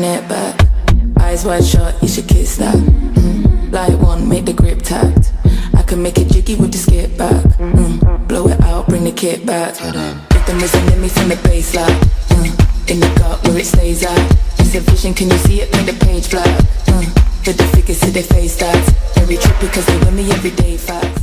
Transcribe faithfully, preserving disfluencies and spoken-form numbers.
want it back. Eyes wide shut, you should kiss that. Mm. Light one, make the grip tapped. I can make it jiggy with the skip back. Mm. Blow it out, bring the kit back. Rhythm is in me from the baseline. Mm. In the gut where it stays at. It's a vision, can you see it? Make the page black. Mm. With the figures to their face, that's very trippy, cause they win me everyday fact.